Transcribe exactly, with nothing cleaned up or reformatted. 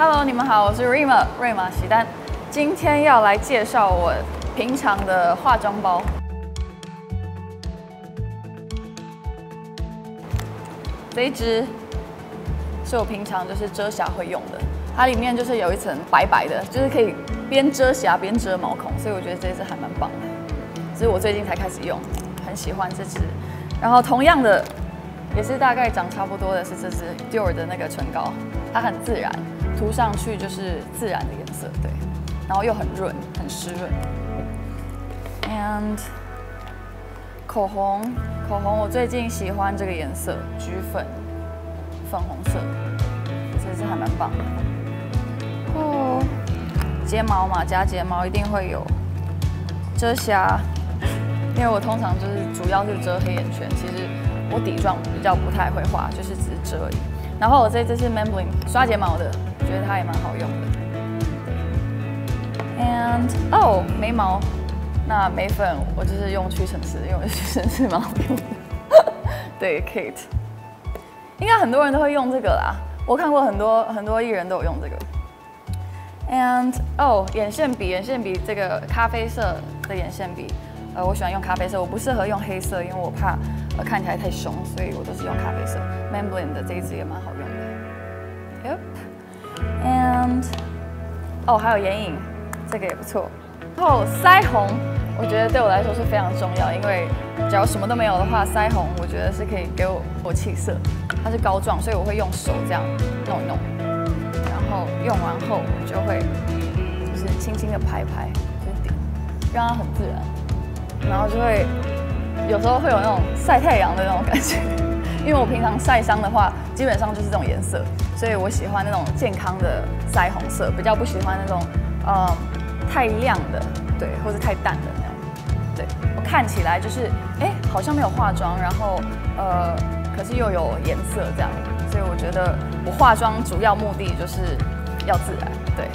Hello， 你们好，我是 Rima 瑞玛喜丹，今天要来介绍我平常的化妆包。这一支是我平常就是遮瑕会用的，它里面就是有一层白白的，就是可以边遮瑕边遮毛孔，所以我觉得这支还蛮棒的，这是我最近才开始用，很喜欢这支。然后同样的，也是大概长差不多的是这支 Dior 的那个唇膏，它很自然。 涂上去就是自然的颜色，对，然后又很润，很湿润。And 口红，口红我最近喜欢这个颜色，橘粉，粉红色，这支还蛮棒的。哦，睫毛嘛，夹睫毛一定会有遮瑕，因为我通常就是主要是遮黑眼圈，其实我底妆比较不太会画，就是只是遮而已。然后我这支是 mambling 刷睫毛的。 觉得它也蛮好用的 ，and 哦、oh, 眉毛，那眉粉我就是用屈臣氏，因为屈臣氏蛮好用的，对 Kate， 应该很多人都会用这个啦，我看过很多很多艺人都有用这个 ，and 哦、oh, 眼线笔，眼线笔这个咖啡色的眼线笔，呃我喜欢用咖啡色，我不适合用黑色，因为我怕、呃、看起来太凶，所以我都是用咖啡色 ，mambling 的这一支也蛮好用的 ，Yep。 And 哦，还有眼影，这个也不错。然后腮红，我觉得对我来说是非常重要，因为假如什么都没有的话，腮红我觉得是可以给我我气色。它是膏状，所以我会用手这样弄一弄，然后用完后我就会就是轻轻的拍拍，就是顶，让它很自然。然后就会有时候会有那种晒太阳的那种感觉，因为我平常晒伤的话，基本上就是这种颜色。 所以我喜欢那种健康的腮红色，比较不喜欢那种呃太亮的，对，或者太淡的那样。对我看起来就是哎，好像没有化妆，然后呃，可是又有颜色这样。所以我觉得我化妆主要目的就是要自然，对。